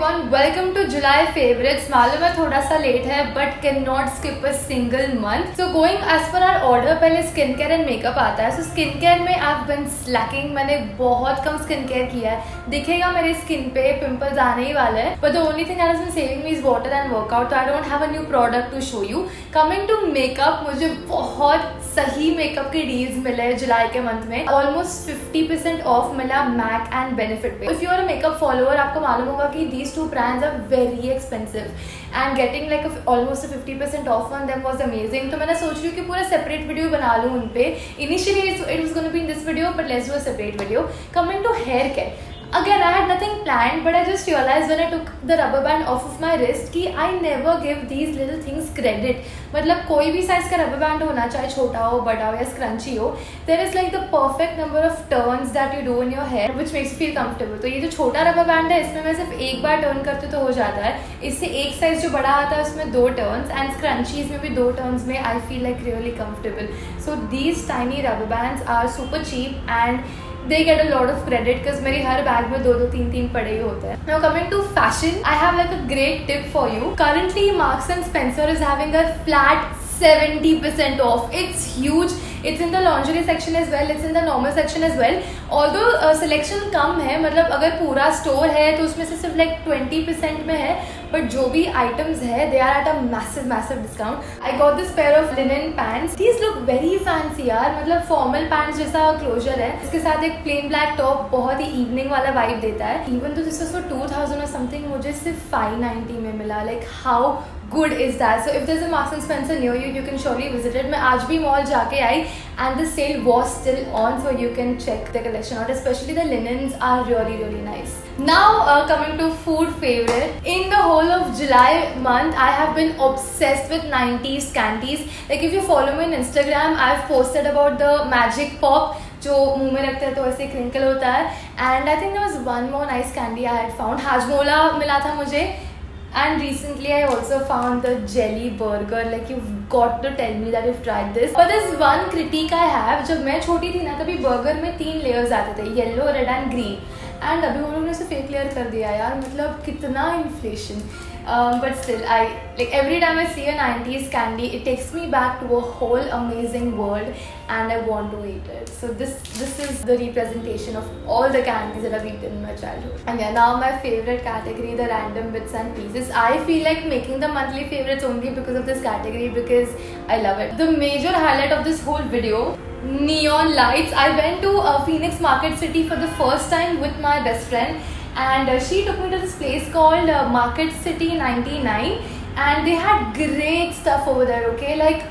everyone, welcome to July favorites. मालूम है थोड़ा सा लेट है but cannot skip a single month. So going as per our order, पहले स्किन केयर एंड मेकअप आता है. So स्किन केयर में I've been slacking. मैंने बहुत कम स्किन केयर किया है. दिखेगा मेरे स्किन पे पिंपल्स आने ही वाले हैं. But the only thing that has been saving me is water and workout. So I don't have a new product to show you. Coming to makeup, मुझे बहुत सही मेकअप के डील्स मिले जुलाई के मंथ में. Almost 50% ऑफ मिला MAC and benefit पे. If you are a makeup follower, आपको मालूम होगा कि these two brands are very expensive and getting like almost a 50% off on them was amazing. तो मैंने सोच रही हूँ कि पूरा separate video बना लूँ उनपे. Initially it was going to be in this video, but let's do a separate video. Coming to hair care. Again, I had nothing planned, but I just realized when I took the rubber band off of my wrist कि I never give these little things credit. मतलब कोई भी size का rubber band होना चाहे छोटा हो, बड़ा हो या scrunchy हो, there is like the perfect number of turns that you do in your hair, which makes you feel comfortable. तो ये जो छोटा rubber band है, इसमें मैं सिर्फ एक बार turn करते तो हो जाता है. इससे एक size जो बड़ा आता है, उसमें दो turns and scrunchies में भी दो turns में I feel like really comfortable. So these tiny rubber bands are super cheap and they get a lot of credit because मेरी हर बैग में दो दो तीन तीन पड़े ही होते हैं. Now coming to fashion, I have like a great tip for you. Currently Marks and Spencer is having a flat 70% off. It's huge. It's in the lingerie section as well. It's in the normal section as well. Although selection कम है, मतलब अगर पूरा store है तो उसमें से सिर्फ like 20% में है. But जो भी items है, they are at a massive discount. I got this pair of linen pants. These look very fancy यार, मतलब formal pants जैसा closure है. इसके साथ एक plain black top बहुत ही evening वाला vibe देता है. Even though this was for 2000 or something, मुझे सिर्फ 590 में मिला. Like how good is that? So if there's a Marks and Spencer near you, you can surely visit it. मैं आज भी mall जाके आई and the sale was still on, so you can check the collection out. Especially the linens are really nice. Now coming to food favorite. In the whole of July month, I have been obsessed with 90s candies. Like if you follow me on Instagram, I've posted about the Magic Pop. जो मुंह में रखते हैं तो ऐसे crinkle होता है. And I think there was one more nice candy I had found. Hajmola मिला था मुझे. And recently I also found the jelly burger. Like you've got to tell me that you've tried this. But there's one critique I have. जब मैं छोटी थी ना तभी burger में तीन layers आते थे, yellow, red and green. And अभी उन लोगों ने उसे fake layer कर दिया यार, मतलब कितना inflation. But still, every time I see a 90s candy, it takes me back to a whole amazing world and I want to eat it. So this is the representation of all the candies that I've eaten in my childhood. And yeah, now my favorite category, the random bits and pieces. I feel like making the monthly favorites only because of this category, because I love it. The major highlight of this whole video, neon lights. I went to Phoenix Market City for the first time with my best friend. And she took me to this place called Market City 99 and they had great stuff over there, okay? Like,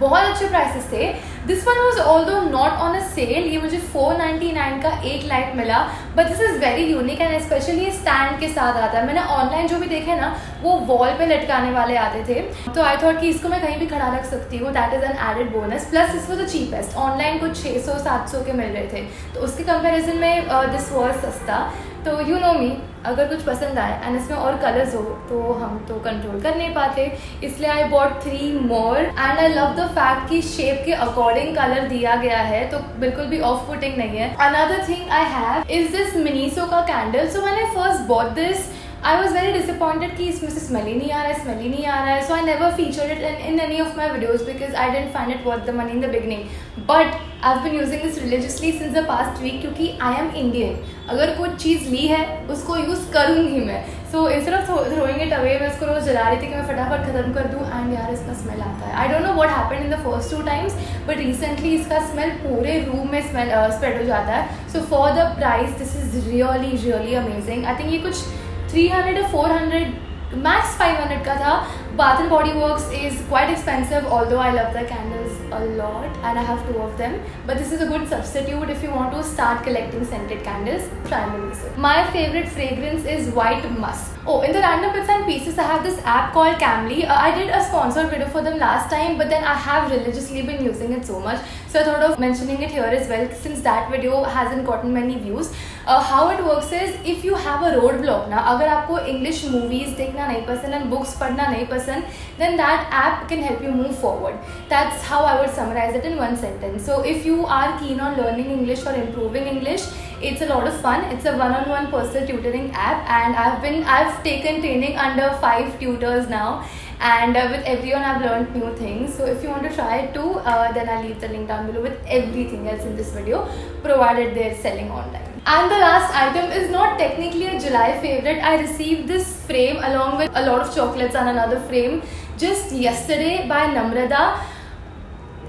बहुत अच्छे prices थे. This one was although not on a sale, ये मुझे 499 का एक light मिला. But this is very unique and especially stand के साथ आता है. मैंने online जो भी देखे ना, वो wall पे लटकाने वाले आते थे. तो I thought कि इसको मैं कहीं भी खड़ा रख सकती हूँ. That is an added bonus. Plus this was the cheapest. Online को 600-700 के मिल रहे थे. तो उसके comparison में this was सस्ता. तो you know me, अगर कुछ पसंद आए एंड इसमें और कलर्स हो तो हम तो कंट्रोल कर नहीं पाते, इसलिए I bought 3 more and I love the fact कि शेप के अकॉर्डिंग कलर दिया गया है तो बिल्कुल भी ऑफ पुटिंग नहीं है. Another thing I have is this Miniso का कैंडल. सो मैंने first bought this, I was very disappointed कि इसमें से स्मेल ही नहीं आ रहा है. So I never featured it in any of my videos because I didn't find it worth the money in the beginning. But I've been using this religiously since the past week क्योंकि I am Indian. अगर कोई चीज़ ली है उसको use करूँगी मैं. So instead of throwing it away, मैं उसको रोज़ जला रही थी कि मैं फटाफट ख़त्म कर दूँ. एंड यार इसका स्मेल आता है. I don't know what happened in the first 2 times, but recently इसका स्मेल पूरे रूम में स्मेल स्प्रेड हो जाता है. So for the price, this is really amazing. I think ये कुछ 300 or 400 max 500 का था. Bath and Body Works is quite expensive, although I love the candles a lot and I have 2 of them, but this is a good substitute if you want to start collecting scented candles. Try Miniso. My favorite fragrance is white musk. Oh, in the random bits and pieces, I have this app called Cambly. I did a sponsored video for them last time, but then I have religiously been using it so much, so I thought of mentioning it here as well since that video hasn't gotten many views. How it works is, if you have a roadblock ना, अगर आपको English movies देखना नहीं पसंद and books पढ़ना नहीं पसंद, then that app can help you move forward. That's how I would summarize it in 1 sentence. So if you are keen on learning English or improving English, It's a lot of fun. It's a one-on-one personal tutoring app, and I've taken training under 5 tutors now, and with everyone I've learned new things. So if you want to try it too, then I'll leave the link down below with everything else in this video, provided they're selling online. And the last item is not technically a July favorite. I received this frame along with a lot of chocolates and another frame just yesterday by Namrada.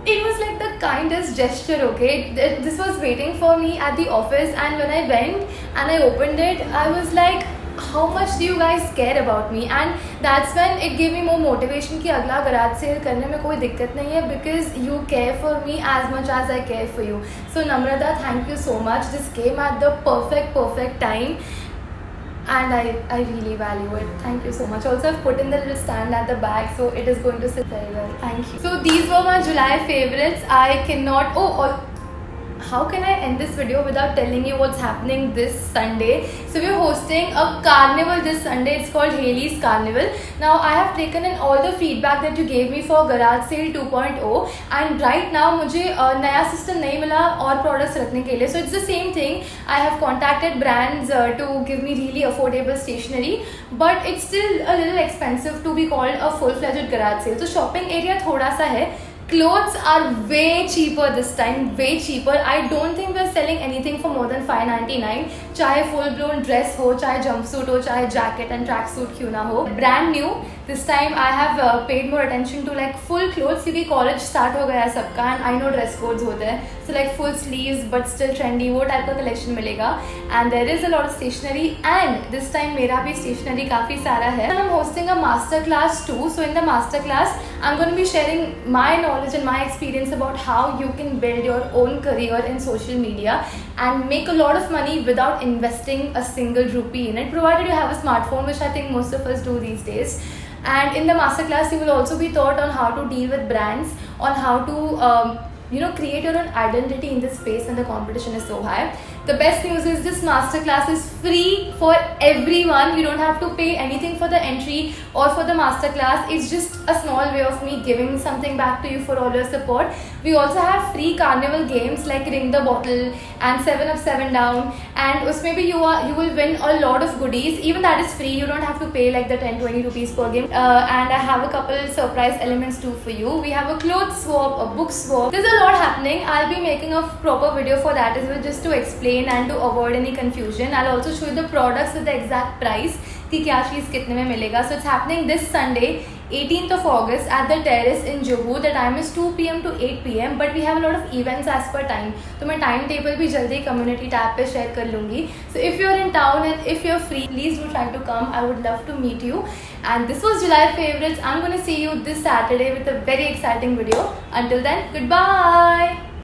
It was like the kindest gesture, okay? This was waiting for me at the office, and when I went and I opened it, I was like, how much do you guys care about me? And that's when it gave me more motivation ki agla garage sale karne mein koi dikkat nahi hai, because you care for me as much as I care for you. So Namrata, thank you so much. This came at the perfect time, and I really value it. Thank you so much. Also, I've put in the little stand at the back, so it is going to sit very well. Thank you. So these were my July favorites. I cannot... how can I end this video without telling you what's happening this Sunday? So we're hosting a carnival this Sunday. It's called Heli's Carnival. Now I have taken in all the feedback that you gave me for Garage Sale 2.0, and right now मुझे नया system नहीं मिला और products रखने के लिए. So it's the same thing. I have contacted brands to give me really affordable stationery, but it's still a little expensive to be called a full-fledged garage sale. So shopping area थोड़ा सा है. Clothes are way cheaper this time, way cheaper. I don't think we're selling anything for more than $5.99. Chahe full-blown dress ho, chahe jumpsuit ho, chahe jacket and tracksuit kyun na ho. Brand new. This time I have paid more attention to like full clothes because college start ho gaya sabka, and I know dress codes hote hain. So like full sleeves but still trendy, wo type ka collection milega. And there is a lot of stationery, and this time mera bhi stationery kafi sara hai. And I'm hosting a masterclass too. So in the masterclass, I'm going to be sharing my knowledge and my experience about how you can build your own career in social media and make a lot of money without investing a single rupee in it, provided you have a smartphone, which I think most of us do these days. And in the masterclass, you will also be taught on how to deal with brands, on how to create your own identity in this space when the competition is so high. The best news is this masterclass is free for everyone. You don't have to pay anything for the entry or for the masterclass. It's just a small way of me giving something back to you for all your support. We also have free carnival games like Ring the Bottle and 7 Up 7 Down, and usme bhi you will win a lot of goodies. Even that is free. You don't have to pay like the 10-20 rupees per game. And I have a couple surprise elements too for you. We have a clothes swap, a book swap. There's a lot happening. I'll be making a proper video for that as well, just to explain and to avoid any confusion. I'll also show you the products with the exact price कि क्या चीज़ कितने में मिलेगा. So it's happening this Sunday, 18th of August at the Terrace in Juhu. The time is 2 PM to 8 PM, but we have a lot of events as per time. तो मैं time table भी जल्दी community tab पे share कर लूँगी. So if you're in town and if you're free, please do try to come. I would love to meet you. And this was July favorites. I'm going to see you this Saturday with a very exciting video. Until then, goodbye.